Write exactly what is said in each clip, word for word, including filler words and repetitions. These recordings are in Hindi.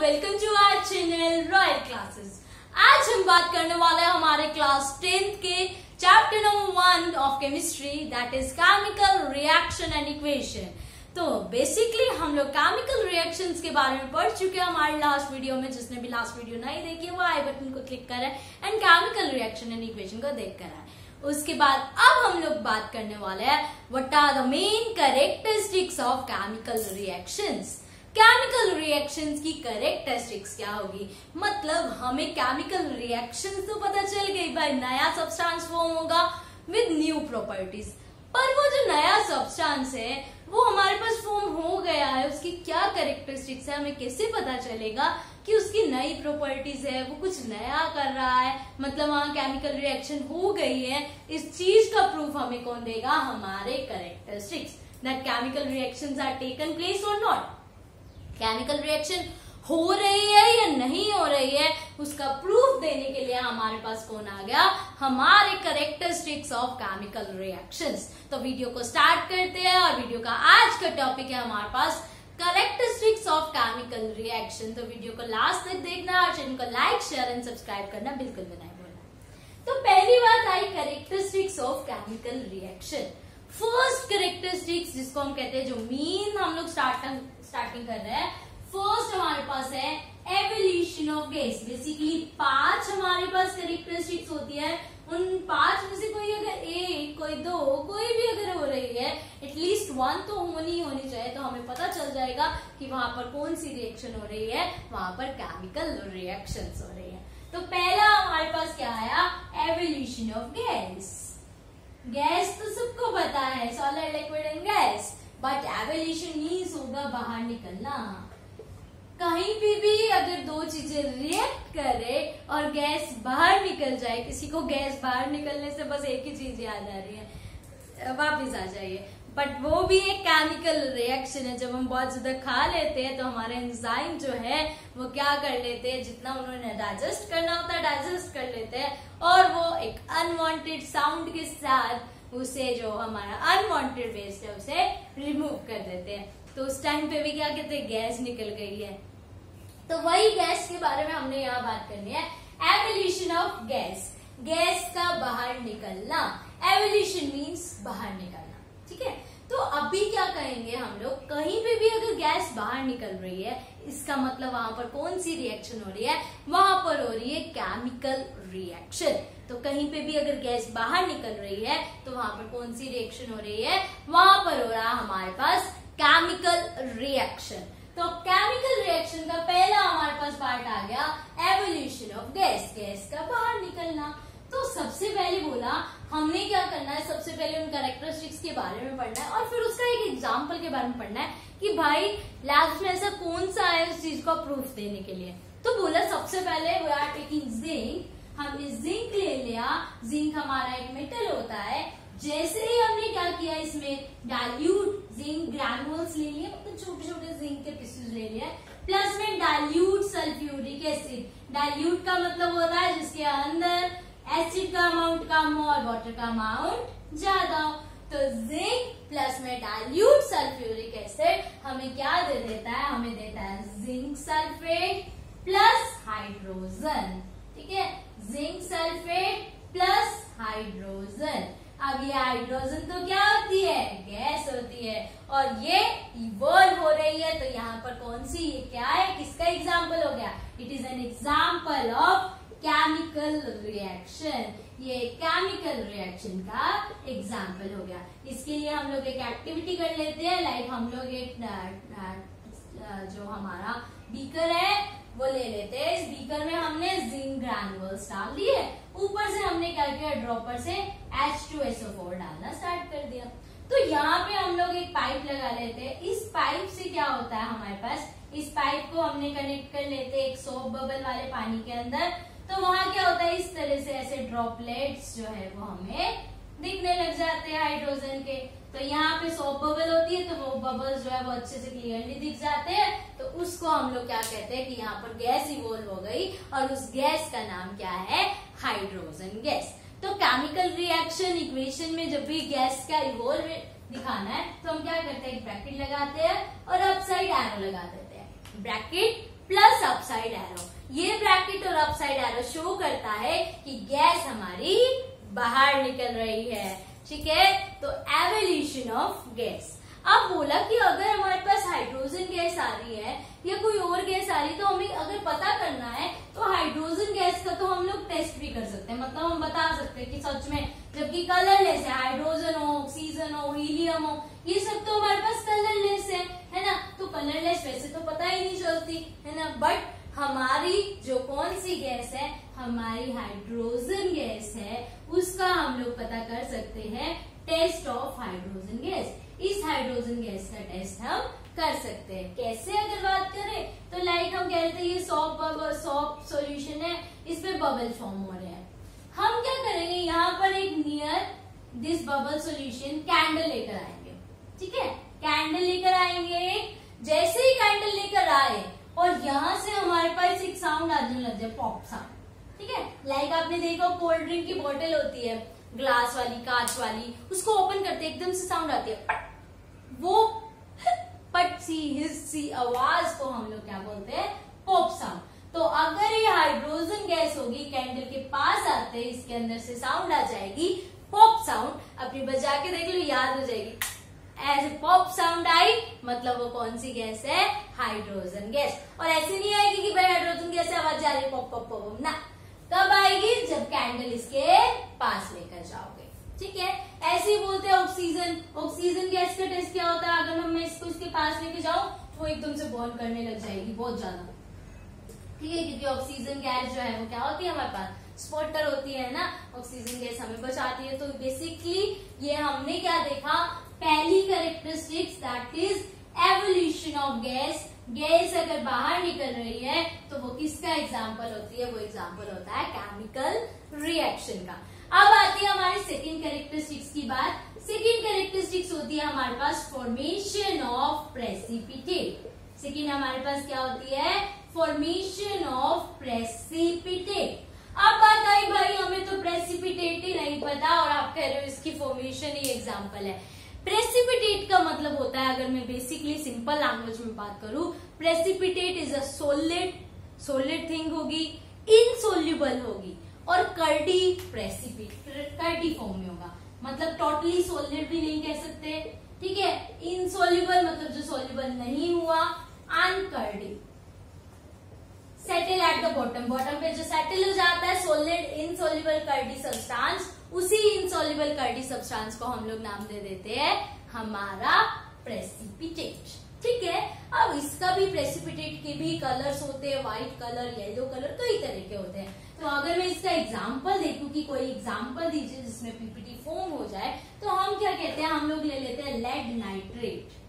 Welcome to our channel royal classes. आज हम बात करने वाले हैं हमारे क्लास टेंथ के chapter number one of chemistry, that is chemical reaction and equation. तो बेसिकली हम लोग केमिकल रिएक्शंस के बारे में पढ़ चुके हैं हमारे लास्ट वीडियो में। जिसने भी लास्ट वीडियो नहीं देखी वो आई बटन को क्लिक करें and chemical reaction and equation को देख कर आए। उसके बाद अब हम लोग बात करने वाले हैं what are the main characteristics of chemical reactions. Chemical reactions की कैरेक्टरिस्टिक्स क्या होगी, मतलब हमें केमिकल रिएक्शंस तो पता चल गई भाई, नया सब्सटेंस फॉर्म होगा विद न्यू प्रॉपर्टीज। पर वो जो नया सब्सटेंस है वो हमारे पास फॉर्म हो गया है, उसकी क्या कैरेक्टरिस्टिक्स है हमें कैसे पता चलेगा कि उसकी नई प्रॉपर्टीज है, वो कुछ नया कर रहा है, मतलब वहां केमिकल रिएक्शन हो गई है। इस चीज का प्रूफ हमें कौन देगा, हमारे characteristics, that chemical reactions are taken place और नॉट। केमिकल रिएक्शन हो रही है या नहीं हो रही है उसका प्रूफ देने के लिए हमारे पास कौन आ गया, हमारे कैरेक्टरिस्टिक्स ऑफ केमिकल रिएक्शंस। तो वीडियो को स्टार्ट करते हैं और वीडियो का आज का टॉपिक है हमारे पास कैरेक्टरिस्टिक्स ऑफ केमिकल रिएक्शन। तो वीडियो को लास्ट तक देखना और चैनल को लाइक शेयर एंड सब्सक्राइब करना बिल्कुल भी नहीं भूलना। तो पहली बात आई characteristics of chemical reaction. First characteristics जिसको हम कहते हैं, जो मेन हम लोग स्टार्ट स्टार्टिंग कर रहे हैं, फर्स्ट हमारे पास है एवोल्यूशन ऑफ गैस। बेसिकली पांच हमारे पास कैरेक्टरिस्टिक्स होती है, उन पांच में से कोई अगर एक, कोई दो, कोई भी अगर हो रही है, एटलीस्ट वन तो होनी होनी चाहिए। तो हमें पता चल जाएगा कि वहां पर कौन सी रिएक्शन हो रही है, वहां पर केमिकल रिएक्शंस हो रही है। तो पहला हमारे पास क्या आया, एवोल्यूशन ऑफ गैस। गैस तो सबको पता है, solid, liquid and gas, but evolution means होगा बाहर निकलना। कहीं भी भी अगर दो चीजें रिएक्ट करे और गैस बाहर निकल जाए, किसी को गैस बाहर निकलने से बस एक ही चीज याद आ रही है, वापस आ जाइए, बट वो भी एक केमिकल रिएक्शन है। जब हम बहुत ज्यादा खा लेते हैं तो हमारे एंजाइम जो है वो क्या कर लेते हैं, जितना उन्होंने डाइजेस्ट करना होता है डाइजेस्ट कर लेते हैं, और वो एक अनवांटेड साउंड के साथ उसे, जो हमारा अनवांटेड वेस्ट है, उसे रिमूव कर देते हैं। तो उस टाइम पे भी क्या कहते हैं, गैस निकल गई है। तो वही गैस के बारे में हमने यहाँ बात करनी है, एवोल्यूशन ऑफ गैस, गैस का बाहर निकलना। एवोल्यूशन मीन्स बाहर निकलना, ठीक है। तो अभी क्या कहेंगे हम लोग, कहीं पे भी अगर गैस बाहर निकल रही है, इसका मतलब वहां पर कौन सी रिएक्शन हो रही है, वहां पर हो रही है केमिकल रिएक्शन। तो कहीं पे भी अगर गैस बाहर निकल रही है तो वहां पर कौन सी रिएक्शन हो रही है, वहां पर हो रहा है हमारे पास केमिकल रिएक्शन। तो केमिकल रिएक्शन का पहला हमारे पास पार्ट आ गया एवोल्यूशन ऑफ गैस, गैस का बाहर निकलना। तो सबसे पहले बोला हमने क्या करना है, सबसे पहले उन कैरेक्टरिस्टिक्स के बारे में पढ़ना है और फिर उसका एक एग्जांपल के बारे में पढ़ना है कि भाई लास्ट में ऐसा कौन सा है उस चीज का प्रूफ देने के लिए। तो बोला सबसे पहले वी आर टेकिंग जिंक, हमने जिंक ले लिया। जिंक हमारा एक मेटल होता है। जैसे ही हमने क्या किया, इसमें डाइल्यूट जिंक ग्रैन्यूल्स ले लिए, मतलब छोटे छोटे जिंक के पीसेस ले लिए, प्लस में डाइल्यूट सल्फ्यूरिक एसिड। डाइल्यूट का मतलब होता है जिसके अंदर एसिड का अमाउंट कम हो और वाटर का अमाउंट ज्यादा हो। तो जिंक प्लस में डाइल्यूट सल्फ्यूरिक एसिड हमें क्या दे देता है, हमें देता है जिंक सल्फेट प्लस हाइड्रोजन, ठीक है। Zinc sulphate plus hydrogen. अब ये हाइड्रोजन तो क्या होती है, गैस होती है, और ये इवॉल्व हो रही है। तो यहाँ पर कौन सी, ये क्या है, किसका एग्जाम्पल हो गया, it is an example of chemical reaction. ये केमिकल रिएक्शन का एग्जाम्पल हो गया। इसके लिए हम लोग एक एक्टिविटी कर लेते हैं, लाइक हम लोग एक ना, ना, जो हमारा बीकर है वो ले लेते हैं। इस बीकर में हमने जिंक ग्रैन्यूल्स डाल दिए, ऊपर से हमने क्या किया, ड्रॉपर से H two S O four डालना स्टार्ट कर दिया। तो यहाँ पे हम लोग एक पाइप लगा लेते हैं। इस पाइप से क्या होता है, हमारे पास इस पाइप को हमने कनेक्ट कर लेते हैं एक सोप बबल वाले पानी के अंदर। तो वहां क्या होता है, इस तरह से ऐसे ड्रॉपलेट्स जो है वो हमें दिखने लग जाते हैं हाइड्रोजन के। तो यहाँ पे सोप बबल होती है, तो वो बबल जो है वो अच्छे से क्लियरली दिख जाते हैं। तो उसको हम लोग क्या कहते हैं कि यहाँ पर गैस इवॉल्व हो गई, और उस गैस का नाम क्या है, हाइड्रोजन गैस। तो केमिकल रिएक्शन इक्वेशन में जब भी गैस का इवॉल्व दिखाना है तो हम क्या करते हैं, ब्रैकेट लगाते हैं और अपसाइड एरो लगा देते हैं। Bracket plus upside arrow. ये ब्रैकेट और अपसाइड एरो शो करता है कि गैस हमारी बाहर निकल रही है। ठीक है, तो एवोल्यूशन ऑफ गैस। अब बोला कि अगर हमारे पास हाइड्रोजन गैस आ रही है या कोई और गैस आ रही है, तो हमें अगर पता करना है तो हाइड्रोजन गैस का तो हम लोग टेस्ट भी कर सकते हैं, मतलब हम बता सकते हैं कि सच में, जबकि कलरलेस है, हाइड्रोजन हो, ऑक्सीजन हो, हीलियम हो, ये सब तो हमारे पास कलरलेस है, है ना। तो कलरलेस वैसे तो पता ही नहीं चलती है ना, बट हमारी जो कौन सी गैस है, हमारी हाइड्रोजन गैस है, उसका हम लोग पता कर सकते हैं टेस्ट ऑफ हाइड्रोजन गैस। इस हाइड्रोजन गैस का टेस्ट हम कर सकते हैं। कैसे अगर बात करें तो लाइक हम कहते हैं ये सॉफ्ट बबल सॉफ्ट सॉल्यूशन है, इसमें बबल फॉर्म हो रहे हैं। हम क्या करेंगे, यहाँ पर एक near this bubble solution candle लेकर आएंगे। ठीक है, कैंडल लेकर आएंगे। जैसे ही कैंडल लेकर आए और यहाँ से हमारे पास एक साउंड आने लग जाए, पॉप साउंड। ठीक है, लाइक आपने देखा कोल्ड ड्रिंक की बोतल होती है, ग्लास वाली, कांच वाली, उसको ओपन करते एकदम से साउंड आती है पट, वो पट सी हिस्सी आवाज को हम लोग क्या बोलते हैं, पॉप साउंड। तो अगर ये हाइड्रोजन गैस होगी, कैंडल के पास आते ही इसके अंदर से साउंड आ जाएगी पॉप साउंड। अपनी बजा के देख लो, याद हो जाएगी। ऐसे पॉप साउंड आई, मतलब वो कौन सी गैस है, हाइड्रोजन गैस। और ऐसे नहीं आएगी कि भाई हाइड्रोजन गैस से आवाज जा रही है पॉप पॉप पॉप, ना। कब आएगी, जब कैंडल इसके पास लेकर जाओगे। ठीक है, ऐसे ही बोलते हैं ऑक्सीजन। ऑक्सीजन गैस का टेस्ट क्या होता है, अगर हम इसको इसके पास लेके जाऊं तो वो एकदम से बर्न करने लग जाएगी बहुत ज्यादा। ठीक है, क्योंकि ऑक्सीजन गैस जो है वो क्या होती है, हमारे पास स्पॉटर होती है ना, ऑक्सीजन गैस हमें बचाती है। तो बेसिकली ये हमने क्या देखा, पहली characteristics that is evolution of gas. Gas अगर बाहर निकल रही है तो वो किसका एग्जाम्पल होती है, वो एग्जाम्पल होता है केमिकल रिएक्शन का। अब आती है हमारे सेकेंड करेक्टरिस्टिक्स की बात। सेकेंड करेक्टरिस्टिक्स होती है हमारे पास फॉर्मेशन ऑफ प्रेसिपिटेट। सेकेंड हमारे पास क्या होती है, फॉर्मेशन ऑफ प्रेसिपिटेट। अब बात आई भाई हमें तो प्रेसिपिटेट ही नहीं पता और आप कह रहे हो इसकी फॉर्मेशन ही एग्जाम्पल है। प्रेसिपिटेट का मतलब होता है, अगर मैं बेसिकली सिंपल लैंग्वेज में बात करूं, precipitate is a solid solid thing होगी, इनसॉल्युबल होगी और कर्डी प्रेसिपिटेट कर्डी फॉर्म में होगा, मतलब टोटली सॉलिड भी नहीं कह सकते। ठीक है, इनसॉल्युबल मतलब जो सॉल्युबल नहीं हुआ, अनकर्डी settle at the bottom, bottom पे जो सेटल हो जाता है सॉलिड इनसॉल्युबल कर्डी सब्सटेंस, उसी इनसॉल्युबल कर्डी सब्सटेंस को हम लोग नाम दे देते हैं हमारा प्रेसिपिटेट। ठीक है, अब इसका भी प्रेसिपिटेट के भी कलर्स होते हैं, व्हाइट कलर, येलो कलर, कई तरह के होते हैं। तो अगर मैं इसका एग्जांपल देखूं कि कोई एग्जांपल दीजिए जिसमें पीपीटी फॉर्म हो जाए, तो हम क्या कहते हैं, हम लोग ले लेते हैं लेड नाइट्रेट।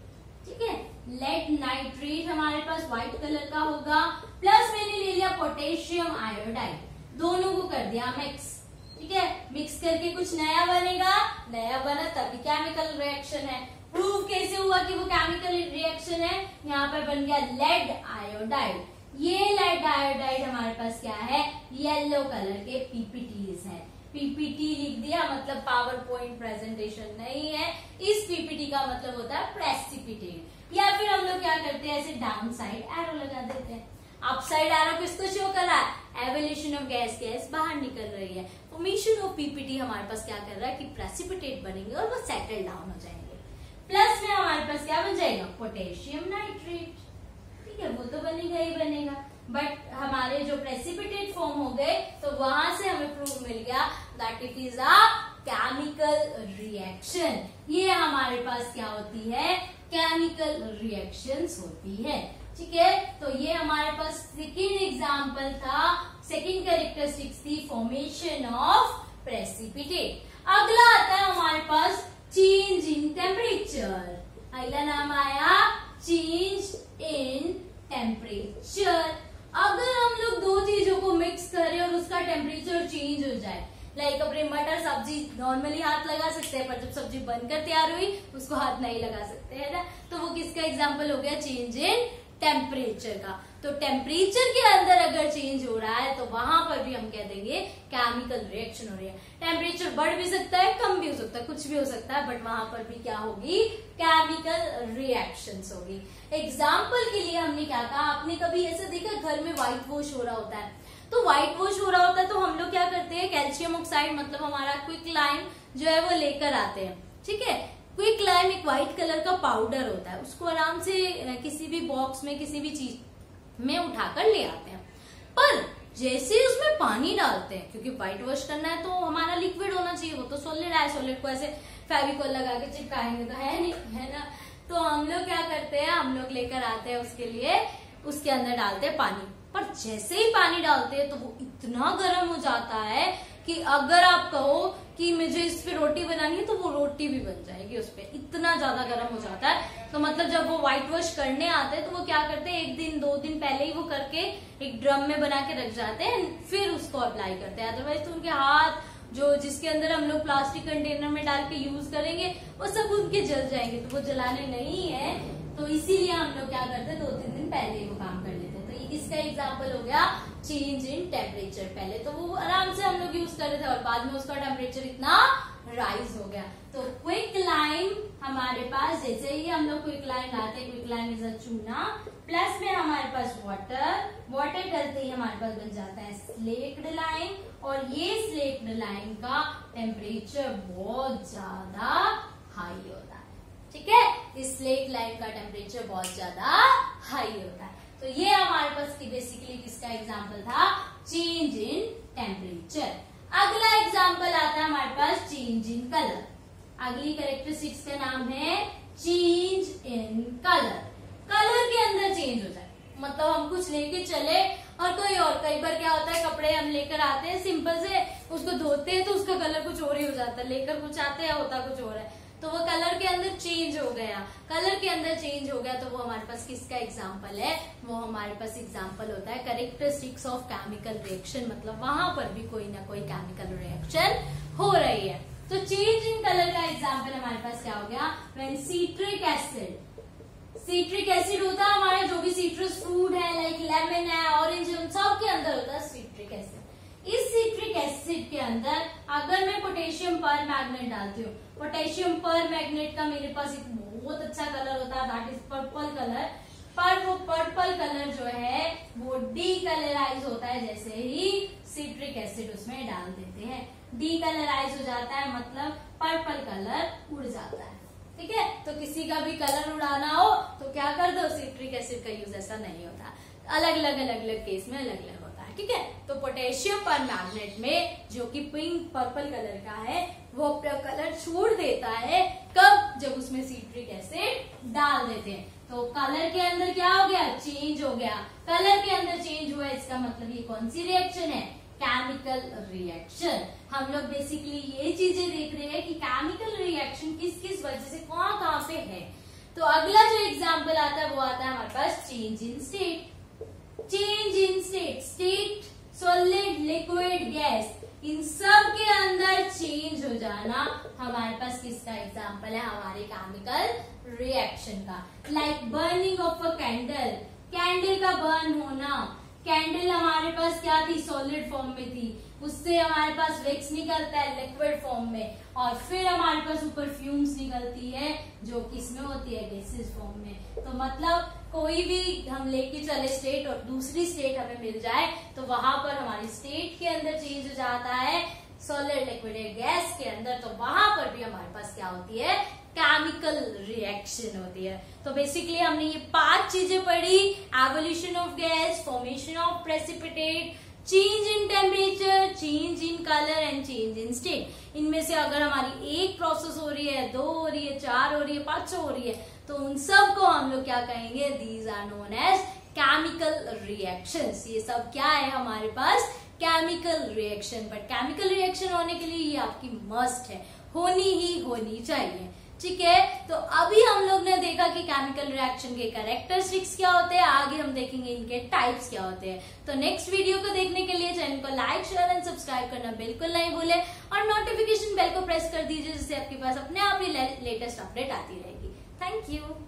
ठीक है, लेड नाइट्रेट हमारे पास व्हाइट कलर का होगा, प्लस मैंने ले लिया पोटेशियम आयोडाइड, दोनों को कर दिया मिक्स। ठीक है, मिक्स करके कुछ नया बनेगा, नया बना तभी केमिकल रिएक्शन है। प्रूव कैसे हुआ कि वो केमिकल रिएक्शन है, यहाँ पर बन गया लेड आयोडाइड। ये लेड आयोडाइड हमारे पास क्या है, येलो कलर के पीपीटीज है। पीपीटी लिख दिया, मतलब पावर पॉइंट प्रेजेंटेशन नहीं है। इस पीपीटी का मतलब होता है प्रेसिपिटेट। या फिर हम लोग क्या करते हैं, ऐसे डाउन साइड एरो लगा देते हैं। अप साइड एरो किसको शो कर रहा है, एवोल्यूशन ऑफ गैस, गैस बाहर निकल रही है। फॉर्मेशन ऑफ पीपीटी हमारे पास क्या कर रहा है कि प्रेसिपिटेट बनेंगे और वो सेटल डाउन हो जाएंगे। प्लस में हमारे पास क्या बन जाएगा, पोटेशियम नाइट्रेट। ठीक है, वो तो बनेगा ही बनेगा, बट हमारे जो प्रेसिपिटेट फॉर्म हो गए, तो वहां से हमें प्रूव मिल गया that it is a chemical reaction. ये हमारे पास क्या होती है, केमिकल रिएक्शंस होती है। ठीक है, तो ये हमारे पास सेकेंड एग्जांपल था, सेकेंड कैरेक्टरिस्टिक्स थी फॉर्मेशन ऑफ प्रेसिपिटेट। अगला आता है हमारे पास चेंज इन टेम्परेचर। अगला नाम आया चेंज इन टेम्परेचर। अगर हम लोग दो चीजों को मिक्स करें और उसका टेम्परेचर चेंज हो जाए, लाइक अपने मटर सब्जी नॉर्मली हाथ लगा सकते हैं, पर जब सब्जी बनकर तैयार हुई उसको हाथ नहीं लगा सकते, है ना। तो वो किसका एग्जांपल हो गया, चेंज इन टेम्परेचर का। तो टेम्परेचर के अंदर अगर चेंज हो रहा है तो वहां पर भी हम कह देंगे केमिकल रिएक्शन हो रही है। टेम्परेचर बढ़ भी सकता है, कम भी हो सकता है, कुछ भी हो सकता है, बट वहां पर भी क्या होगी, केमिकल रिएक्शंस होगी। एग्जाम्पल के लिए हमने क्या कहा, आपने कभी ऐसा देखा घर में व्हाइट वॉश हो रहा होता है, तो व्हाइट वॉश हो रहा होता है तो हम लोग क्या करते हैं, कैल्शियम ऑक्साइड मतलब हमारा क्विक लाइम जो है वो लेकर आते हैं। ठीक है, क्विक लाइम एक व्हाइट कलर का पाउडर होता है, उसको आराम से किसी भी बॉक्स में किसी भी चीज में उठाकर ले आते हैं, पर जैसे उसमें पानी डालते हैं, क्योंकि व्हाइट वॉश करना है तो हमारा लिक्विड होना चाहिए, वो तो सॉलिड है, सॉलिड को ऐसे फेविकॉल लगा के चिपकाएंगे तो है नहीं, है ना। तो हम लोग क्या करते हैं, हम लोग लेकर आते हैं उसके लिए, उसके अंदर डालते हैं पानी, पर जैसे ही पानी डालते हैं तो वो इतना गर्म हो जाता है कि अगर आप कहो कि मुझे इस पे रोटी बनानी है तो वो रोटी भी बन जाएगी उस पर, इतना ज्यादा गर्म हो जाता है। तो मतलब जब वो व्हाइट वॉश करने आते हैं तो वो क्या करते हैं, एक दिन दो दिन पहले ही वो करके एक ड्रम में बना के रख जाते हैं, फिर उसको अप्लाई करते हैं, अदरवाइज तो उनके हाथ जो जिसके अंदर हम लोग प्लास्टिक कंटेनर में डाल के यूज करेंगे वो सब उनके जल जाएंगे, तो वो जलाने नहीं है, तो इसीलिए हम लोग क्या करते हैं, दो तीन दिन पहले ही वो काम कर लेते हैं। तो इसका एग्जाम्पल हो गया चेंज इन टेम्परेचर। पहले तो वो आराम से हम लोग यूज कर रहे थे और बाद में उसका टेम्परेचर इतना राइज हो गया। तो क्विक लाइम हमारे पास, जैसे ही हम लोग क्विक लाइम लाते हैं, क्विक लाइम इज चूना, प्लस में हमारे पास वाटर, वाटर करते ही हमारे पास बन जाता है स्लेक्ड लाइम, और ये स्लेक्ड लाइम का टेम्परेचर बहुत ज्यादा हाई होता है। ठीक है, इस स्लेक्ड लाइम का टेम्परेचर बहुत ज्यादा हाई होता है। तो ये हमारे पास की बेसिकली किसका एग्जाम्पल था, चेंज इन टेम्परेचर। अगला एग्जाम्पल आता है हमारे पास चेंज इन कलर। अगली कैरेक्टरिस्टिक्स का नाम है चेंज इन कलर। कलर के अंदर चेंज हो जाए मतलब हम कुछ लेके चले और कोई और, कई बार क्या होता है कपड़े हम लेकर आते हैं सिंपल से, उसको धोते हैं तो उसका कलर कुछ और ही हो जाता है, लेकर कुछ आते हैं होता कुछ और है, तो वो कलर के अंदर चेंज हो गया। कलर के अंदर चेंज हो गया तो वो हमारे पास किसका एग्जांपल है, वो हमारे पास एग्जांपल होता है कैरेक्टरिस्टिक्स ऑफ केमिकल रिएक्शन, मतलब वहां पर भी कोई ना कोई केमिकल रिएक्शन हो रही है। तो चेंज इन कलर का एग्जांपल हमारे पास क्या हो गया, when citric acid, citric acid होता है हमारा जो भी सिट्रस फ्रूट है लाइक लेमन है, ऑरेंज है, सब के अंदर होता है सिट्रिक एसिड। इस सिट्रिक एसिड के अंदर अगर मैं पोटेशियम पर मैग्नेट डालती हूँ, पोटेशियम पर मैग्नेट का मेरे पास एक बहुत अच्छा कलर होता है दैट इज पर्पल कलर, पर वो पर्पल कलर जो है वो डी कलराइज होता है जैसे ही सिट्रिक एसिड उसमें डाल देते हैं, डी कलराइज हो जाता है, मतलब पर्पल कलर उड़ जाता है। ठीक है, तो किसी का भी कलर उड़ाना हो तो क्या कर दो, सिट्रिक एसिड का यूज ऐसा नहीं होता, अलग अलग अलग अलग केस में अलग अलग होता है। ठीक है, तो पोटेशियम पर मैग्नेट में जो कि पिंक पर्पल कलर का है वो अपना कलर छोड़ देता है, कब, जब उसमें सिट्रिक एसिड डाल देते हैं। तो कलर के अंदर क्या हो गया, चेंज हो गया। कलर के अंदर चेंज हुआ, इसका मतलब ये कौन सी रिएक्शन है, केमिकल रिएक्शन। हम लोग बेसिकली ये चीजें देख रहे हैं कि केमिकल रिएक्शन किस किस वजह से कहाँ कहाँ पे है। तो अगला जो एग्जाम्पल आता है वो आता है हमारे पास change in state. Change in state, state solid liquid gas, इन सब के अंदर चेंज हो जाना हमारे पास किसका एग्जांपल है, हमारे केमिकल रिएक्शन का। Like burning of a candle, candle का बर्न होना, कैंडल हमारे पास क्या थी, सॉलिड फॉर्म में थी, उससे हमारे पास वेक्स निकलता है लिक्विड फॉर्म में, और फिर हमारे पास ऊपर फ्यूम्स निकलती है जो किसमें होती है, गैसेस फॉर्म में। तो मतलब कोई भी हम लेके चले स्टेट और दूसरी स्टेट हमें मिल जाए तो वहां पर हमारी स्टेट के अंदर चेंज हो जाता है सॉलिड लिक्विड गैस के अंदर, तो वहां पर भी हमारे पास क्या होती है, केमिकल रिएक्शन होती है। तो बेसिकली हमने ये पांच चीजें पढ़ी, evolution of gas, formation of precipitate, change in temperature, change in colour and change in state. इनमें से अगर हमारी एक प्रोसेस हो रही है, दो हो रही है, चार हो रही है, पांच हो रही है, तो उन सब को हम लोग क्या कहेंगे, these are known as chemical reactions. ये सब क्या है हमारे पास, chemical reaction. But chemical reaction होने के लिए ये आपकी मस्ट है, होनी ही होनी चाहिए। ठीक है, तो अभी हम लोग ने देखा कि केमिकल रिएक्शन के कैरेक्टरिस्टिक्स क्या होते हैं, आगे हम देखेंगे इनके टाइप्स क्या होते हैं। तो नेक्स्ट वीडियो को देखने के लिए चैनल को लाइक शेयर एंड सब्सक्राइब करना बिल्कुल नहीं भूले, और नोटिफिकेशन बेल को प्रेस कर दीजिए, जिससे आपके पास अपने आप ही लेटेस्ट अपडेट आती रहेगी। Thank you.